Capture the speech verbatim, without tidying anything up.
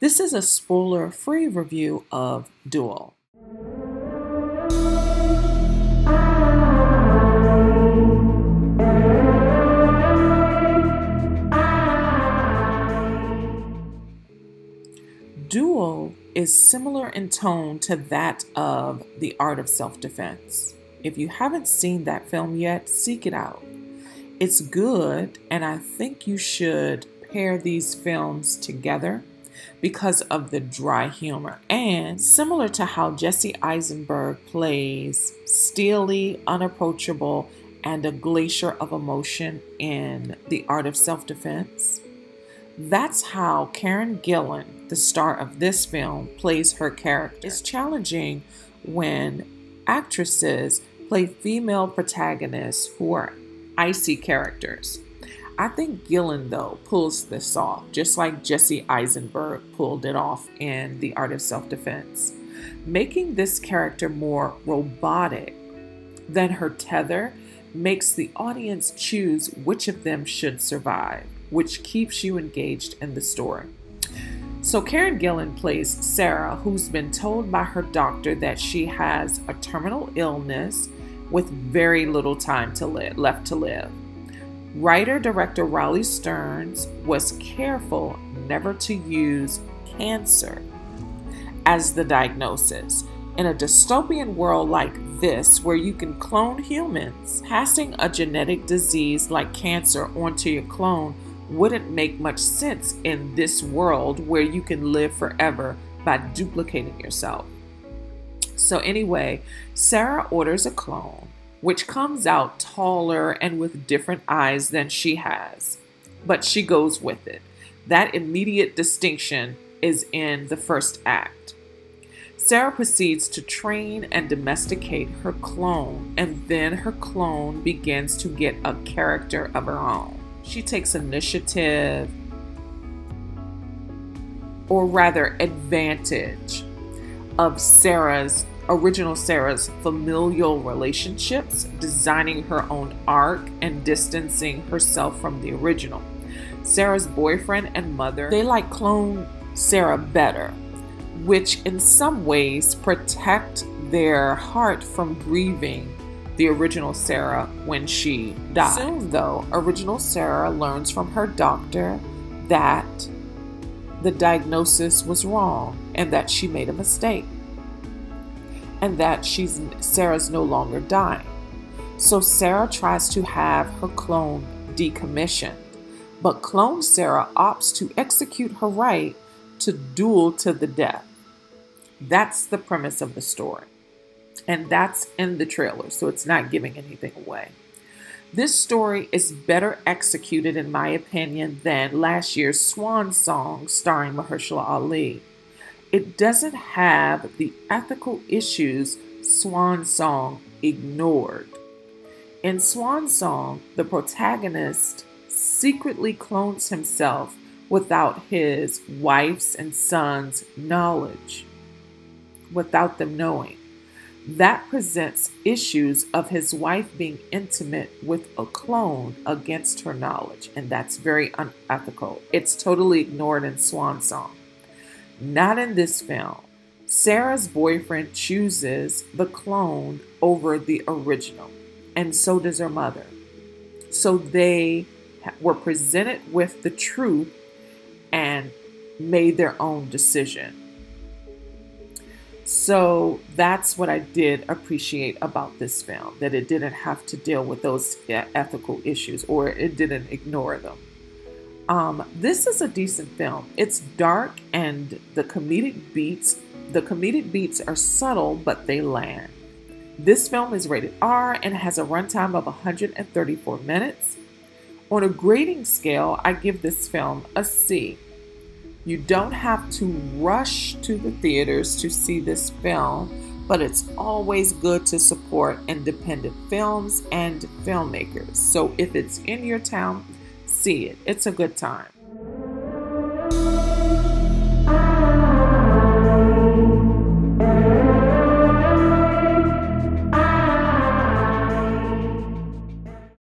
This is a spoiler-free review of Dual. Dual is similar in tone to that of The Art of Self-Defense. If you haven't seen that film yet, seek it out. It's good, and I think you should pair these films together because of the dry humor. And similar to how Jesse Eisenberg plays steely, unapproachable, and a glacier of emotion in The Art of Self-Defense, that's how Karen Gillan, the star of this film, plays her character. It's challenging when actresses play female protagonists who are icy characters. I think Gillan, though, pulls this off, just like Jesse Eisenberg pulled it off in The Art of Self-Defense, making this character more robotic than her tether makes the audience choose which of them should survive, which keeps you engaged in the story. So Karen Gillan plays Sarah, who's been told by her doctor that she has a terminal illness with very little time to live, left to live. Writer-director Riley Stearns was careful never to use cancer as the diagnosis. In a dystopian world like this, where you can clone humans, passing a genetic disease like cancer onto your clone wouldn't make much sense in this world where you can live forever by duplicating yourself. So anyway, Sarah orders a clone, which comes out taller and with different eyes than she has, but she goes with it. That immediate distinction is in the first act. Sarah proceeds to train and domesticate her clone, and then her clone begins to get a character of her own. She takes initiative, or rather advantage, of Sarah's original Sarah's familial relationships, designing her own arc and distancing herself from the original. Sarah's boyfriend and mother, they like clone Sarah better, which in some ways protect their heart from grieving the original Sarah when she dies. Soon though, original Sarah learns from her doctor that the diagnosis was wrong and that she made a mistake, and that she's Sarah's no longer dying. So Sarah tries to have her clone decommissioned, but clone Sarah opts to execute her right to duel to the death. That's the premise of the story, and that's in the trailer, so it's not giving anything away. This story is better executed, in my opinion, than last year's Swan Song starring Mahershala Ali. It doesn't have the ethical issues Swan Song ignored. In Swan Song, the protagonist secretly clones himself without his wife's and son's knowledge, without them knowing. That presents issues of his wife being intimate with a clone against her knowledge, and that's very unethical. It's totally ignored in Swan Song. Not in this film. Sarah's boyfriend chooses the clone over the original, and so does her mother. So they were presented with the truth and made their own decision. So that's what I did appreciate about this film, that it didn't have to deal with those ethical issues, or it didn't ignore them. Um, this is a decent film. It's dark, and the comedic beats, the comedic beats are subtle, but they land. This film is rated R and has a runtime of one hundred thirty-four minutes. On a grading scale, I give this film a C. You don't have to rush to the theaters to see this film, but it's always good to support independent films and filmmakers. So if it's in your town, see it. It's a good time.